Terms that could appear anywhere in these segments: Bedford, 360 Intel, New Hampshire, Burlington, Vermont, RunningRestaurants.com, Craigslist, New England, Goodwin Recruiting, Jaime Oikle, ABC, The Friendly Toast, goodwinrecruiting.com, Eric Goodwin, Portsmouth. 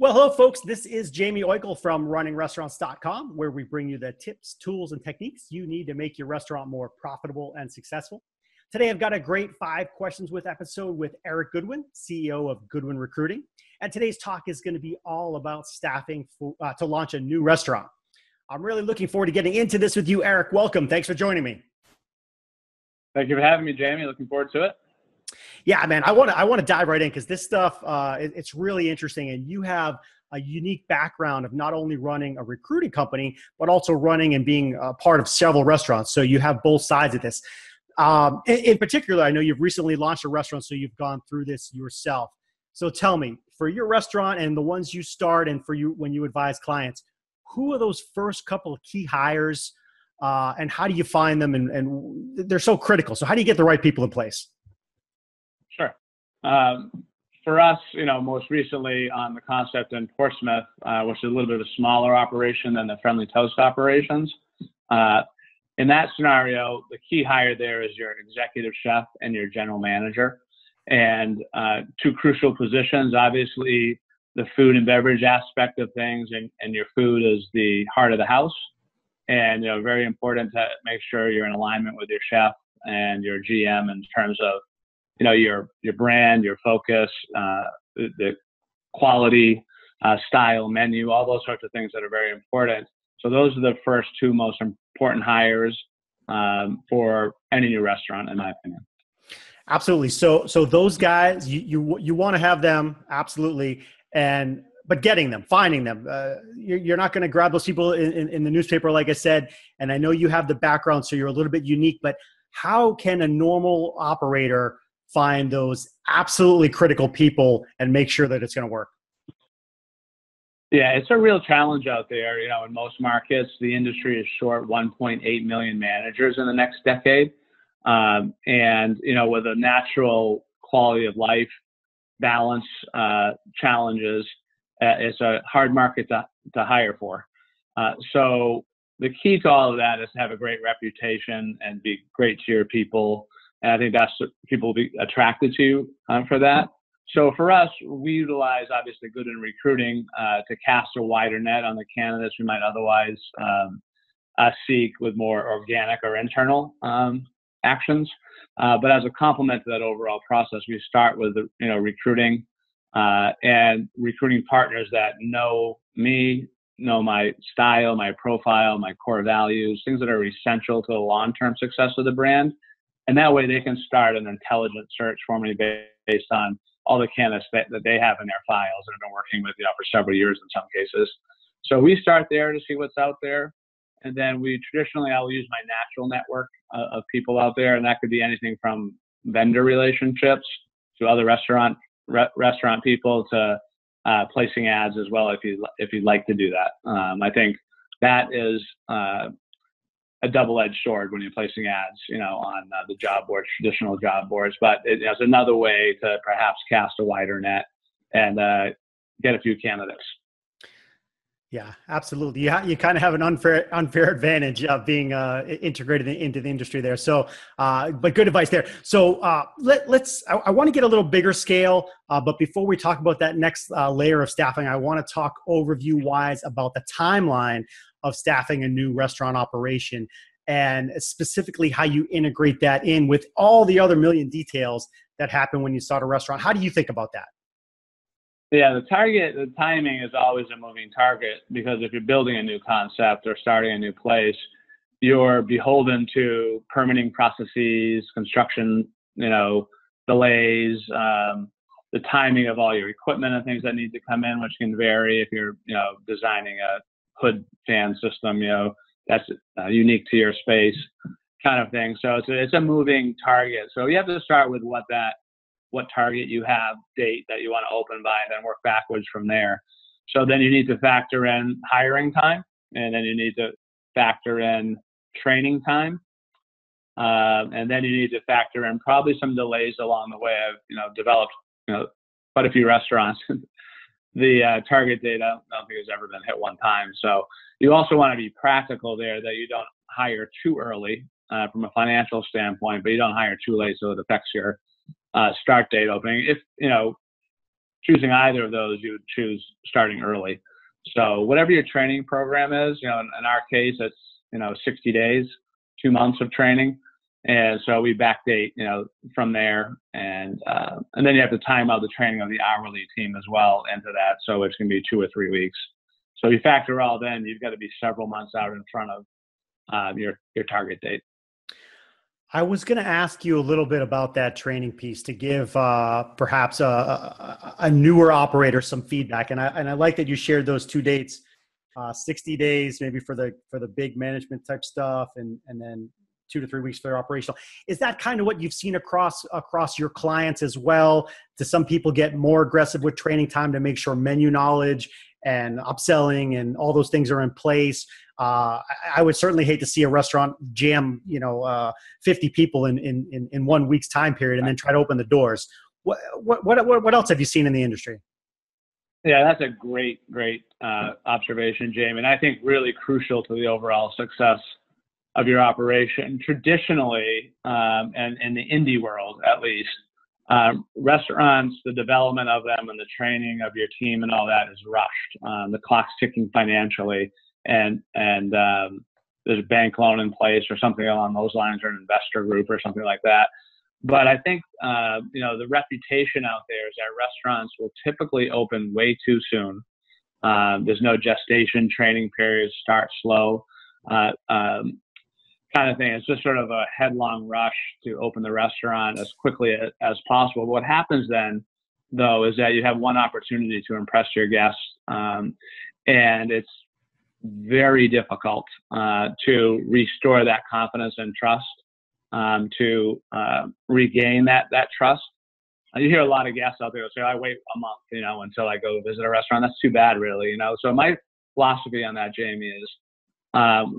Well, hello, folks. This is Jaime Oikle from RunningRestaurants.com, where we bring you the tips, tools, and techniques you need to make your restaurant more profitable and successful. Today, I've got a great 5 questions with episode with Eric Goodwin, CEO of Goodwin Recruiting. And today's talk is going to be all about staffing to launch a new restaurant. I'm really looking forward to getting into this with you, Eric. Welcome. Thanks for joining me. Thank you for having me, Jaime. Looking forward to it. Yeah, man, I want to dive right in because this stuff, it's really interesting. And you have a unique background of not only running a recruiting company, but also running and being a part of several restaurants. So you have both sides of this. In particular, I know you've recently launched a restaurant, so you've gone through this yourself. So tell me, for your restaurant and the ones you start and for you when you advise clients, who are those first couple of key hires and how do you find them? And they're so critical. So how do you get the right people in place? Sure. For us, most recently on the concept in Portsmouth, which is a little bit of a smaller operation than the Friendly Toast operations. In that scenario, the key hire there is your executive chef and your general manager. And two crucial positions, obviously, the food and beverage aspect of things, and your food is the heart of the house. And, very important to make sure you're in alignment with your chef and your GM in terms of your brand, your focus, the quality, style, menu, all those sorts of things that are very important. So those are the first two most important hires for any new restaurant, in my opinion. Absolutely. So those guys, you want to have them, absolutely. But getting them, finding them, you're not going to grab those people in the newspaper, like I said. And I know you have the background, so you're a little bit unique. But how can a normal operator find those absolutely critical people and make sure that it's going to work? Yeah, it's a real challenge out there. In most markets, the industry is short 1.8 million managers in the next decade. With a natural quality of life balance challenges, it's a hard market to hire for. So the key to all of that is to have a great reputation and be great to your people. And I think that's what people will be attracted to for that. So for us, we utilize obviously Goodwin Recruiting to cast a wider net on the candidates we might otherwise seek with more organic or internal actions. But as a complement to that overall process, we start with recruiting and recruiting partners that know me, know my style, my profile, my core values, things that are essential to the long-term success of the brand. And that way they can start an intelligent search for me based on all the candidates that they have in their files and have been working with for several years in some cases. So we start there to see what's out there. And then I'll use my natural network of people out there. And that could be anything from vendor relationships to other restaurant people to placing ads as well if you'd like to do that. I think that is a double-edged sword when you're placing ads, on the job boards, traditional job boards, but it's another way to perhaps cast a wider net and get a few candidates. Yeah, absolutely. You kind of have an unfair advantage of being integrated into the industry there. So, but good advice there. So I want to get a little bigger scale, but before we talk about that next layer of staffing, I want to talk overview-wise about the timeline of staffing a new restaurant operation and specifically how you integrate that in with all the other million details that happen when you start a restaurant. How do you think about that? Yeah, the timing is always a moving target because if you're building a new concept or starting a new place, you're beholden to permitting processes, construction, delays, the timing of all your equipment and things that need to come in, which can vary if you're, designing a hood fan system, that's unique to your space kind of thing. So it's a moving target. So you have to start with what target you have, date that you want to open by, and then work backwards from there. So then you need to factor in hiring time, and then you need to factor in training time. And then you need to factor in probably some delays along the way. I've developed quite a few restaurants. The target date, I don't think it's ever been hit one time. So you also want to be practical there that you don't hire too early from a financial standpoint, but you don't hire too late so it affects your start date opening. If choosing either of those, you would choose starting early. So whatever your training program is, you know, in our case, it's, you know, 60 days, 2 months of training. And so we backdate, you know, from there. And then you have to time out the training of the hourly team as well into that. So it's going to be 2 or 3 weeks. So you factor all in, you've got to be several months out in front of your target date. I was going to ask you a little bit about that training piece to give perhaps a newer operator some feedback. And I like that you shared those 2 dates, 60 days maybe for the big management type stuff, and then 2 to 3 weeks for their operational. Is that kind of what you've seen across your clients as well? Do some people get more aggressive with training time to make sure menu knowledge and upselling and all those things are in place? I would certainly hate to see a restaurant jam, 50 people in 1 week's time period and then try to open the doors. What else have you seen in the industry? Yeah, that's a great observation, Jaime, and I think really crucial to the overall success of your operation. Traditionally, and in the indie world at least, restaurants, the development of them and the training of your team and all that is rushed. The clock's ticking financially, and there's a bank loan in place or something along those lines, or an investor group or something like that. But I think, the reputation out there is that restaurants will typically open way too soon. There's no gestation, training periods, start slow, kind of thing. It's just sort of a headlong rush to open the restaurant as quickly as possible. What happens then, though, is that you have one opportunity to impress your guests, and it's very difficult to restore that confidence and trust, to regain that trust. You hear a lot of guests out there say, I wait a month, until I go visit a restaurant. That's too bad, really, So my philosophy on that, Jaime, is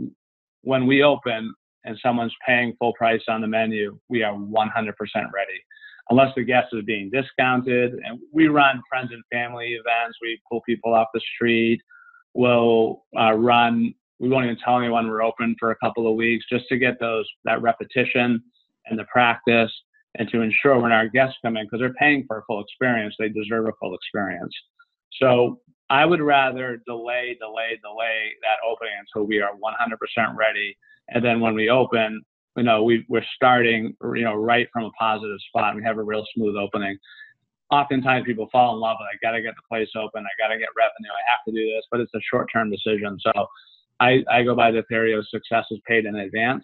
when we open and someone's paying full price on the menu, we are 100% ready, unless the guest is being discounted. And we run friends and family events. We pull people off the street. We won't even tell anyone we're open for a couple of weeks, just to get that repetition and the practice, and to ensure when our guests come in, because they're paying for a full experience, they deserve a full experience. So I would rather delay that opening until we are 100% ready. And then when we open, we're starting, right from a positive spot, and we have a real smooth opening. Oftentimes people fall in love with, I got to get the place open, I got to get revenue, I have to do this, but it's a short-term decision. So I go by the theory of success is paid in advance,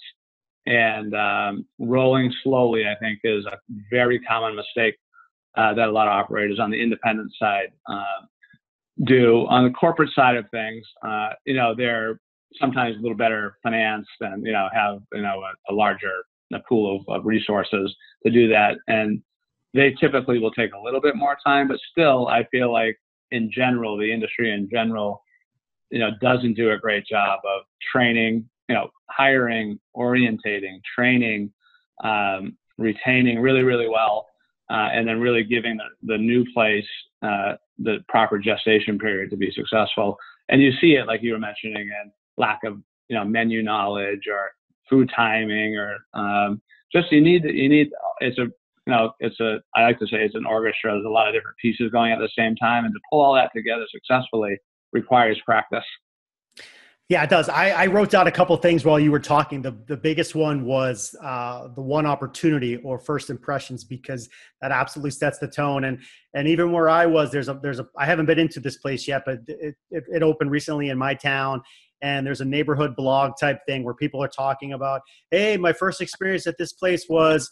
and rolling slowly, I think, is a very common mistake that a lot of operators on the independent side do. On the corporate side of things, they're sometimes a little better financed and have a larger pool of resources to do that, and they typically will take a little bit more time. But still, I feel like in general, the industry in general, doesn't do a great job of training, hiring, orientating, training, retaining really, really well, and then really giving the new place the proper gestation period to be successful. And you see it, like you were mentioning, in lack of menu knowledge or food timing, or just you need. I like to say it's an orchestra. There's a lot of different pieces going at the same time, and to pull all that together successfully requires practice. Yeah, it does. I wrote down a couple of things while you were talking. The biggest one was the one opportunity, or first impressions, because that absolutely sets the tone. And even where I was, there's a I haven't been into this place yet, but it opened recently in my town. And there's a neighborhood blog type thing where people are talking about, hey, my first experience at this place was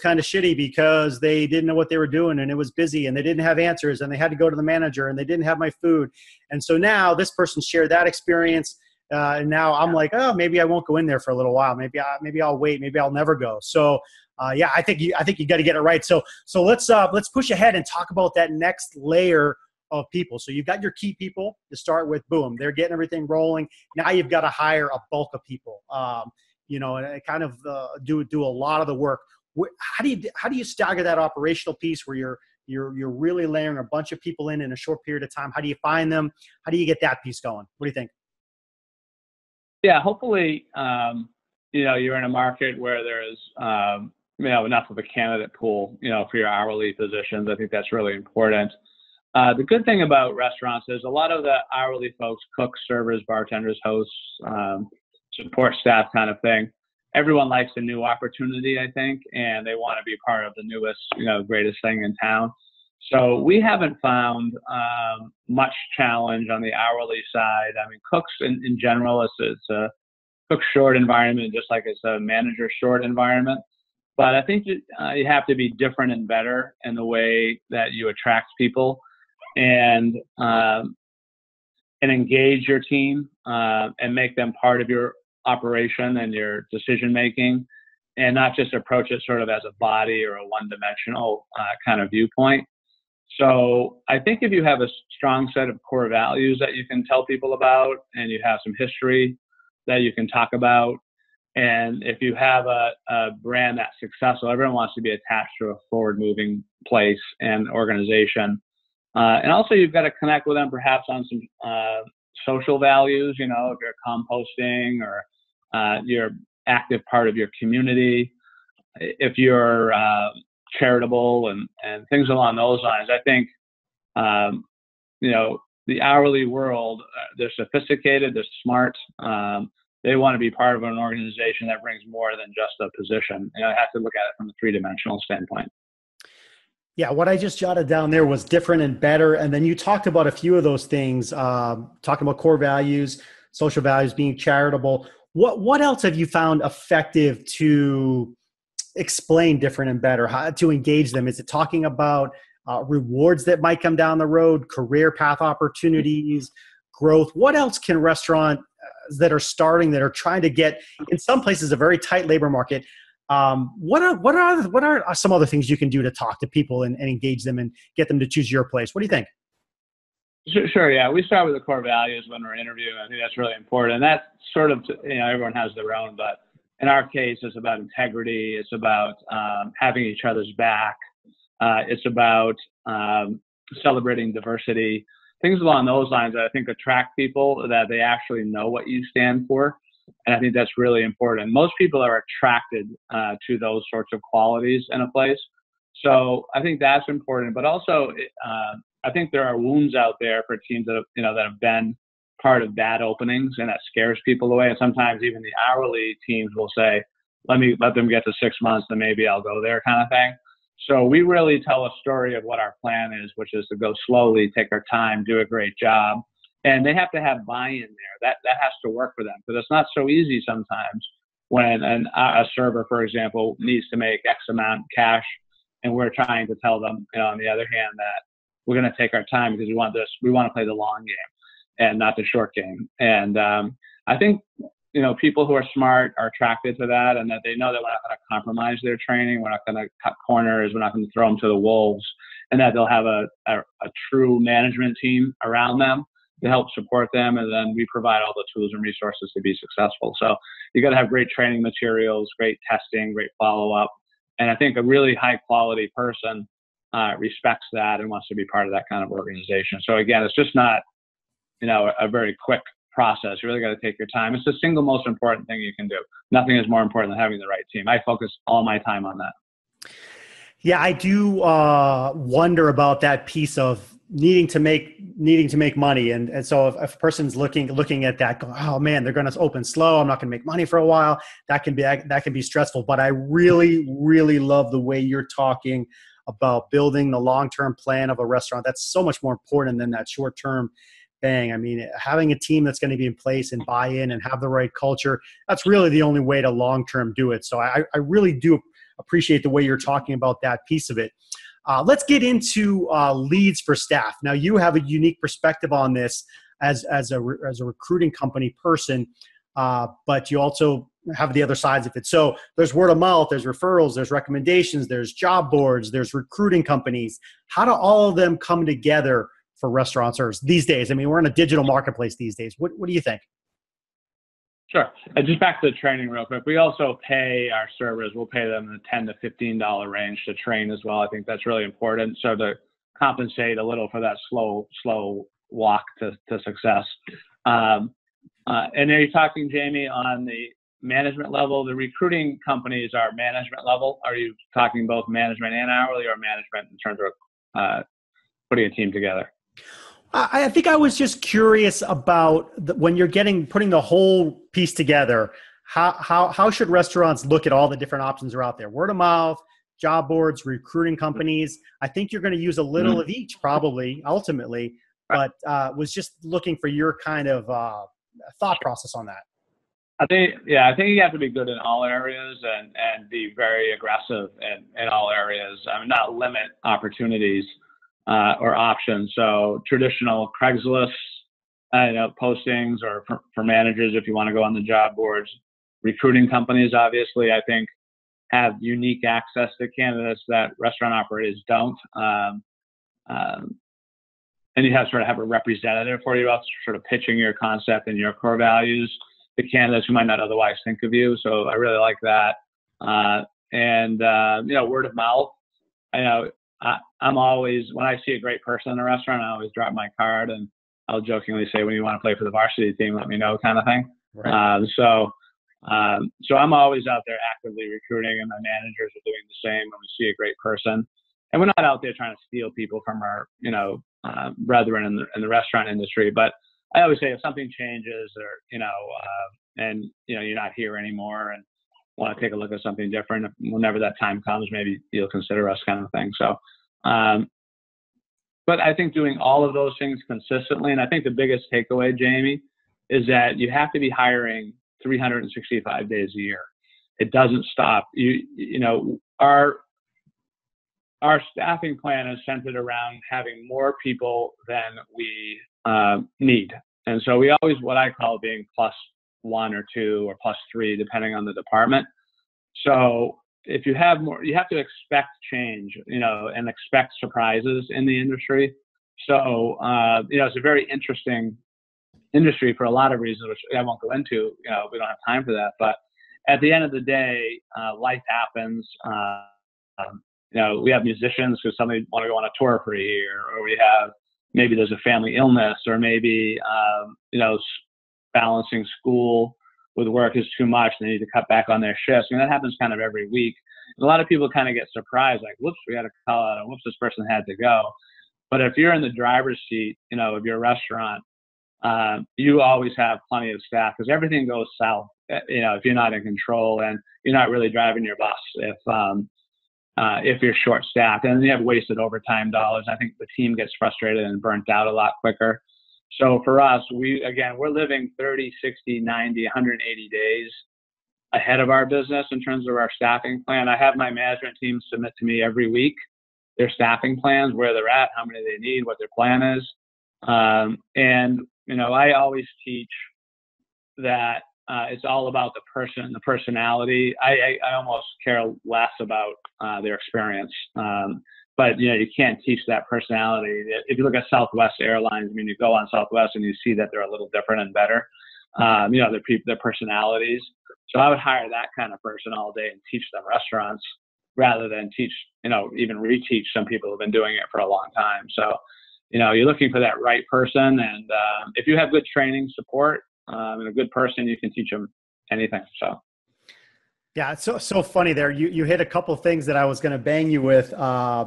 kind of shitty because they didn't know what they were doing, and it was busy, and they didn't have answers, and they had to go to the manager, and they didn't have my food. And so now this person shared that experience. And now I'm like, oh, maybe I won't go in there for a little while. Maybe I'll wait. Maybe I'll never go. So I think you got to get it right. So let's push ahead and talk about that next layer of people. So you've got your key people to start with. Boom, they're getting everything rolling. Now you've got to hire a bulk of people, and kind of do a lot of the work. How do you stagger that operational piece where you're really layering a bunch of people in a short period of time? How do you find them? How do you get that piece going? What do you think? Yeah, hopefully, you're in a market where there is, enough of a candidate pool, for your hourly positions. I think that's really important. The good thing about restaurants is a lot of the hourly folks, cooks, servers, bartenders, hosts, support staff kind of thing. Everyone likes a new opportunity, I think, and they want to be part of the newest, greatest thing in town. So we haven't found much challenge on the hourly side. I mean, cooks in general, it's a cook short environment, just like it's a manager short environment. But I think you have to be different and better in the way that you attract people and engage your team and make them part of your operation and your decision making, and not just approach it sort of as a body or a one-dimensional kind of viewpoint. So I think if you have a strong set of core values that you can tell people about, and you have some history that you can talk about, and if you have a brand that's successful, everyone wants to be attached to a forward-moving place and organization. And also you've got to connect with them perhaps on some social values, if you're composting or you're active part of your community, if you're charitable and things along those lines. I think, the hourly world, they're sophisticated, they're smart. They want to be part of an organization that brings more than just a position. And I have to look at it from a three-dimensional standpoint. Yeah, what I just jotted down there was different and better. And then you talked about a few of those things, talking about core values, social values, being charitable. What else have you found effective to explain different and better, how to engage them? Is it talking about rewards that might come down the road, career path opportunities, growth? What else can restaurants that are starting, that are trying to get, in some places, a very tight labor market, what are some other things you can do to talk to people and engage them and get them to choose your place? What do you think? Sure. Yeah. We start with the core values when we're interviewing. I think that's really important. And that's sort of, everyone has their own, but in our case, it's about integrity. It's about, having each other's back. It's about, celebrating diversity, things along those lines that I think attract people, that they actually know what you stand for. And I think that's really important. Most people are attracted to those sorts of qualities in a place. So I think that's important. But also, I think there are wounds out there for teams that have, that have been part of bad openings, and that scares people away. And sometimes even the hourly teams will say, let them get to 6 months, then maybe I'll go there kind of thing. So we really tell a story of what our plan is, which is to go slowly, take our time, do a great job. And they have to have buy-in there. That has to work for them, because it's not so easy sometimes when a server, for example, needs to make X amount cash, and we're trying to tell them, on the other hand, that we're going to take our time because we want to play the long game and not the short game. And I think, people who are smart are attracted to that, and that they know that we're not going to compromise their training. We're not going to cut corners. We're not going to throw them to the wolves, and that they'll have a true management team around them to help support them, and then we provide all the tools and resources to be successful. So you got to have great training materials, great testing, great follow-up, and I think a really high-quality person respects that and wants to be part of that kind of organization. So again, it's just not, a very quick process. You really got to take your time. It's the single most important thing you can do. Nothing is more important than having the right team. I focus all my time on that. Yeah, I do wonder about that piece of needing to make money. And so if a person's looking at that, going, oh man, they're going to open slow, I'm not going to make money for a while, that can be stressful. But I really, really love the way you're talking about building the long-term plan of a restaurant. That's so much more important than that short-term bang. I mean, having a team that's going to be in place and buy in and have the right culture, that's really the only way to long-term do it. So I really do appreciate the way you're talking about that piece of it. Let's get into leads for staff. Now, you have a unique perspective on this as a recruiting company person, but you also have the other sides of it. So there's word of mouth, there's referrals, there's recommendations, there's job boards, there's recruiting companies. How do all of them come together for restaurateurs these days? I mean, we're in a digital marketplace these days. What do you think? Sure. Just back to the training real quick. We also pay our servers. We'll pay them in the $10 to $15 range to train as well. I think that's really important. So to compensate a little for that slow walk to success. And are you talking, Jamie, on the management level? The recruiting companies are management level. Are you talking both management and hourly, or management in terms of putting a team together? I think I was just curious about when you're putting the whole piece together, how should restaurants look at all the different options that are out there? Word of mouth, job boards, recruiting companies. I think you're going to use a little of each probably ultimately, but was just looking for your kind of thought process on that. I think you have to be good in all areas and be very aggressive in all areas. I mean, not limit opportunities or options. So traditional Craigslist postings or for managers if you want to go on the job boards. Recruiting companies, obviously, I think have unique access to candidates that restaurant operators don't. And you have a representative for you about sort of pitching your concept and your core values to candidates who might not otherwise think of you. So I really like that. Word of mouth. I'm always, when I see a great person in a restaurant, I always drop my card and I'll jokingly say, when you want to play for the varsity team, let me know, kind of thing. Right. So I'm always out there actively recruiting, and my managers are doing the same when we see a great person. And we're not out there trying to steal people from our, brethren in the restaurant industry. But I always say if something changes or, you're not here anymore and want to take a look at something different, whenever that time comes, maybe you'll consider us, kind of thing. So, but I think doing all of those things consistently, and I think the biggest takeaway, Jamie, is that you have to be hiring 365 days a year. It doesn't stop. Our staffing plan is centered around having more people than we need. And so we always, what I call being +1 or 2 or +3, depending on the department. So if you have more, you have to expect change, and expect surprises in the industry. So, it's a very interesting industry for a lot of reasons, which I won't go into, we don't have time for that. But at the end of the day, life happens. We have musicians who suddenly want to go on a tour for a year, or we have, maybe there's a family illness, or maybe, balancing school with work is too much. They need to cut back on their shifts. And that happens kind of every week. And a lot of people kind of get surprised, like, whoops, we had a call out, and whoops, this person had to go. But if you're in the driver's seat, of your restaurant, you always have plenty of staff because everything goes south, if you're not in control and you're not really driving your bus, if you're short-staffed, and you have wasted overtime dollars. I think the team gets frustrated and burnt out a lot quicker. So for us, we're living 30, 60, 90, 180 days ahead of our business in terms of our staffing plan. I have my management team submit to me every week their staffing plans, where they're at, how many they need, what their plan is. I always teach that it's all about the person, the personality. I almost care less about their experience. You can't teach that personality. If you look at Southwest Airlines, you go on Southwest and you see that they're a little different and better, their personalities. So I would hire that kind of person all day and teach them restaurants rather than teach, even reteach some people who've been doing it for a long time. So, you're looking for that right person. And if you have good training support, and a good person, you can teach them anything. So, yeah, it's so funny there. You hit a couple of things that I was going to bang you with, but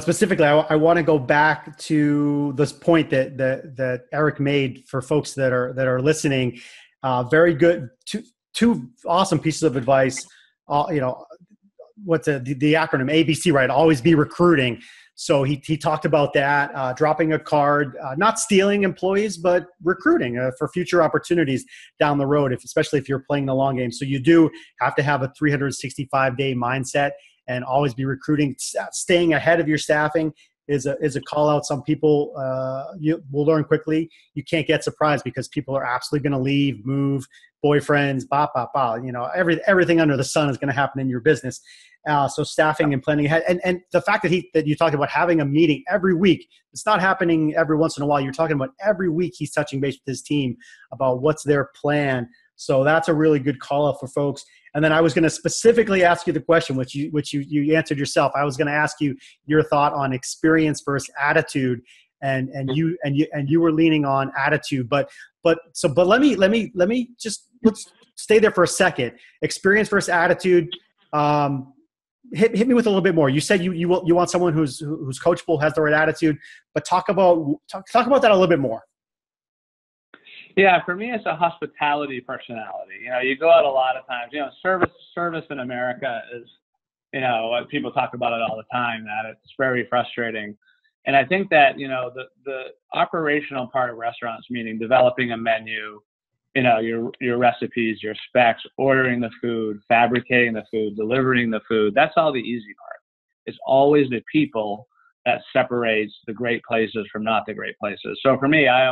specifically, I want to go back to this point that Eric made for folks that are listening. Very good, two awesome pieces of advice. What's the acronym ABC? Right, always be recruiting. So he talked about that, dropping a card, not stealing employees, but recruiting for future opportunities down the road, especially if you're playing the long game. So you do have to have a 365-day mindset and always be recruiting. Staying ahead of your staffing is a call out. Some people will learn quickly. You can't get surprised because people are absolutely going to leave, move, boyfriends, everything under the sun is going to happen in your business. So staffing and planning ahead, and the fact that you talked about having a meeting every week, it's not happening every once in a while. You're talking about every week he's touching base with his team about what's their plan. So that's a really good call out for folks. And then I was going to specifically ask you the question, which you answered yourself. I was going to ask you your thought on experience versus attitude, and you were leaning on attitude, but let me let's stay there for a second. Experience versus attitude. Hit me with a little bit more. You said you want someone who's coachable, has the right attitude, but talk about that a little bit more. Yeah, for me, it's a hospitality personality. You know, you go out a lot of times. You know, service in America is, you know, people talk about it all the time. That it's very frustrating, and I think that, you know, the operational part of restaurants, meaning developing a menu, you know, your recipes, your specs, ordering the food, fabricating the food, delivering the food. That's all the easy part. It's always the people that separates the great places from not the great places. So for me, I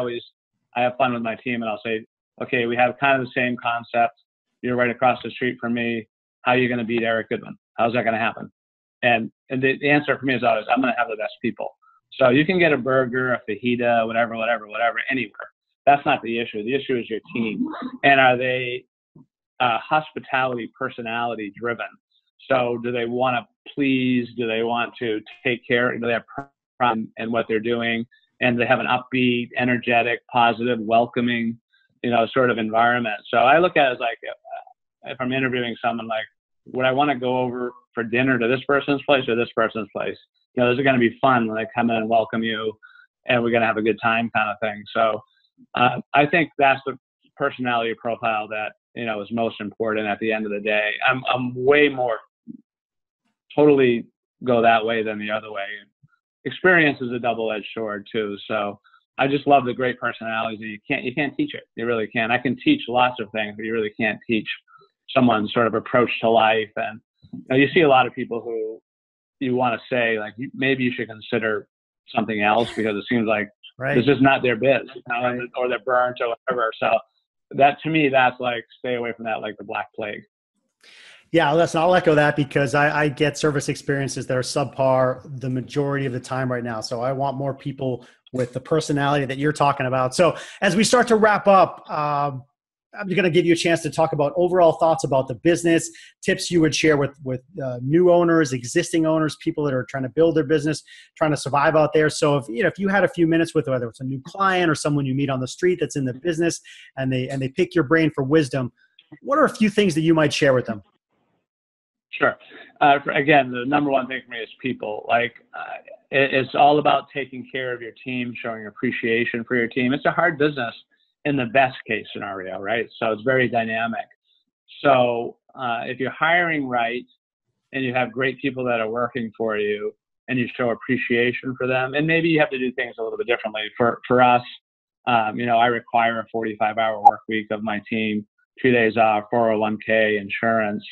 have fun with my team and I'll say, okay, we have kind of the same concept. You're right across the street from me. How are you going to beat Eric Goodwin? How's that going to happen? And the answer for me is always, I'm going to have the best people. So you can get a burger, a fajita, whatever, anywhere. That's not the issue. The issue is your team. And are they hospitality, personality driven? So do they want to please? Do they want to take care? Do they have pride in what they're doing? And they have an upbeat, energetic, positive, welcoming, you know, sort of environment. So I look at it as like, if I'm interviewing someone, like, would I want to go over for dinner to this person's place or this person's place? You know, this is going to be fun when they come in and welcome you and we're going to have a good time kind of thing. So I think that's the personality profile that, you know, is most important at the end of the day. I'm way more totally go that way than the other way. Experience is a double-edged sword too. So I just love the great personalities. You can't teach it. You really can't. I can teach lots of things, but you really can't teach someone's sort of approach to life. And you know, you see a lot of people who you want to say, like, maybe you should consider something else because it seems like, right, this is not their biz, you know, right, or they're burnt or whatever. So that, to me, that's like, stay away from that, like the Black Plague. Yeah, listen, I'll echo that because I get service experiences that are subpar the majority of the time right now. So I want more people with the personality that you're talking about. So as we start to wrap up, I'm going to give you a chance to talk about overall thoughts about the business, tips you would share with new owners, existing owners, people that are trying to build their business, trying to survive out there. So if you had a few minutes with, whether it's a new client or someone you meet on the street that's in the business and they pick your brain for wisdom, what are a few things that you might share with them? Sure. Again, the number one thing for me is people. Like, it's all about taking care of your team, showing appreciation for your team. It's a hard business, in the best case scenario, right? So it's very dynamic. So if you're hiring right and you have great people that are working for you and you show appreciation for them, and maybe you have to do things a little bit differently. For us, you know, I require a 45-hour work week of my team, 2 days off, 401k, insurance.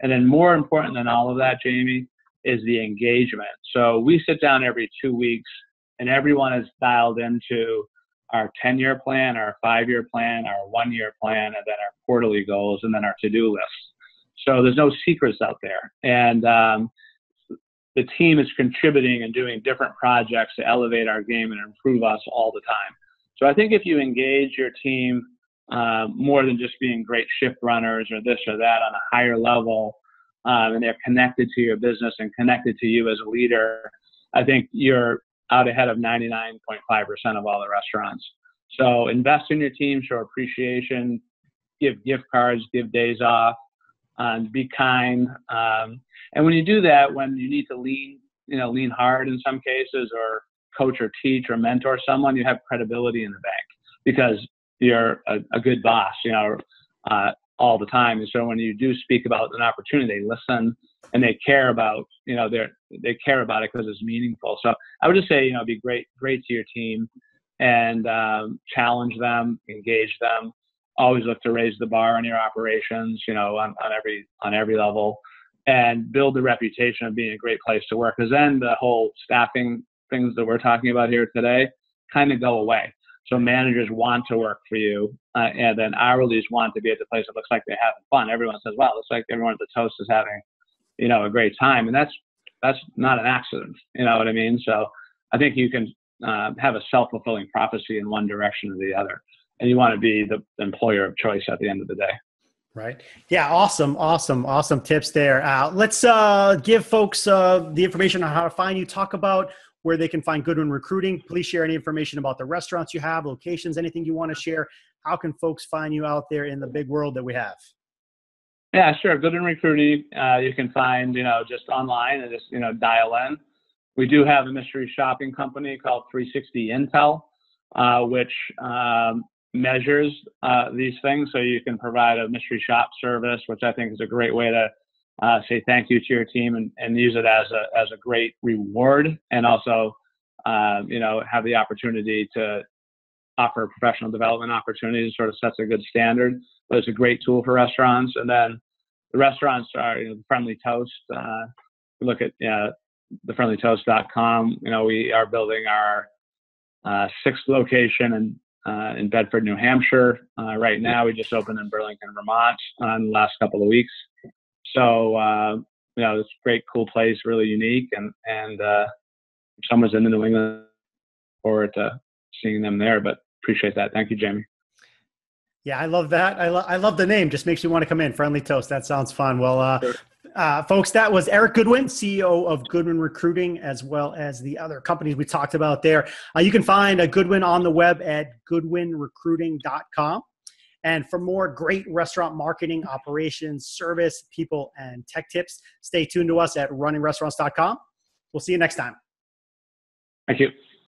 And then more important than all of that, Jamie, is the engagement. So we sit down every 2 weeks and everyone is dialed into our 10-year plan, our 5-year plan, our 1-year plan, and then our quarterly goals, and then our to-do list. So there's no secrets out there. And the team is contributing and doing different projects to elevate our game and improve us all the time. So I think if you engage your team more than just being great shift runners or this or that on a higher level, and they're connected to your business and connected to you as a leader, I think you're out ahead of 99.5% of all the restaurants. So invest in your team, show appreciation, give gift cards, give days off, be kind. And when you do that, when you need to lean hard in some cases, or coach or teach or mentor someone, you have credibility in the bank because you're a good boss, you know, all the time. And so when you do speak about an opportunity, they listen and they care about, you know, they care about it because it's meaningful. So I would just say, you know, be great to your team and challenge them, engage them, always look to raise the bar on your operations, you know, on every level, and build the reputation of being a great place to work. Because then the whole staffing things that we're talking about here today kind of go away. So managers want to work for you, and then hourlies want to be at the place that looks like they're having fun. Everyone says, wow, looks like everyone at the Toast is having, you know, a great time. And that's not an accident. You know what I mean? So I think you can have a self-fulfilling prophecy in one direction or the other. And you want to be the employer of choice at the end of the day. Right. Yeah. Awesome tips there. Let's give folks the information on how to find you. Talk about where they can find Goodwin Recruiting. Please share any information about the restaurants you have, locations, anything you want to share. How can folks find you out there in the big world that we have? Yeah, sure. Goodwin Recruiting, you can find, just online and just, dial in. We do have a mystery shopping company called 360 Intel, which measures these things. So you can provide a mystery shop service, which I think is a great way to say thank you to your team and use it as a great reward, and also, have the opportunity to offer professional development opportunities. Sort of sets a good standard, but it's a great tool for restaurants. And then the restaurants are, The Friendly Toast. Look at thefriendlytoast.com. We are building our sixth location in Bedford, New Hampshire. Right now, we just opened in Burlington, Vermont, in the last couple of weeks. So, it's a great, cool place, really unique. And if someone's in New England, forward to seeing them there, but appreciate that. Thank you, Jamie. Yeah, I love that. I love the name. Just makes you want to come in. Friendly Toast. That sounds fun. Well, sure. Folks, that was Eric Goodwin, CEO of Goodwin Recruiting, as well as the other companies we talked about there. You can find Goodwin on the web at goodwinrecruiting.com. And for more great restaurant marketing, operations, service, people, and tech tips, stay tuned to us at runningrestaurants.com. We'll see you next time. Thank you.